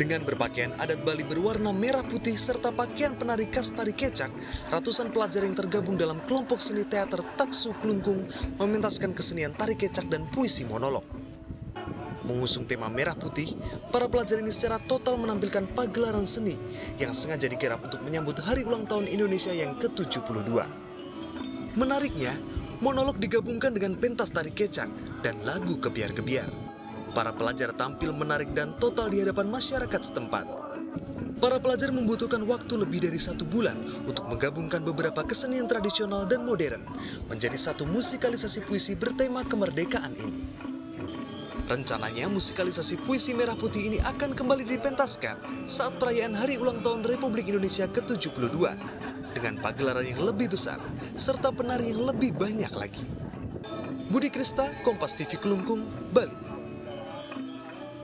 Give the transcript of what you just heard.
Dengan berpakaian adat Bali berwarna merah putih serta pakaian penari khas tari kecak, ratusan pelajar yang tergabung dalam kelompok seni teater Taksu Klungkung mementaskan kesenian tari kecak dan puisi monolog. Mengusung tema merah putih, para pelajar ini secara total menampilkan pagelaran seni yang sengaja digarap untuk menyambut hari ulang tahun Indonesia yang ke-72. Menariknya, monolog digabungkan dengan pentas tari kecak dan lagu kebiar-kebiar. Para pelajar tampil menarik dan total di hadapan masyarakat setempat. Para pelajar membutuhkan waktu lebih dari 1 bulan untuk menggabungkan beberapa kesenian tradisional dan modern menjadi satu musikalisasi puisi bertema kemerdekaan ini. Rencananya musikalisasi puisi merah putih ini akan kembali dipentaskan saat perayaan Hari Ulang Tahun Republik Indonesia ke-72 dengan pagelaran yang lebih besar serta penari yang lebih banyak lagi. Budi Krista, Kompas TV Klungkung, Bali.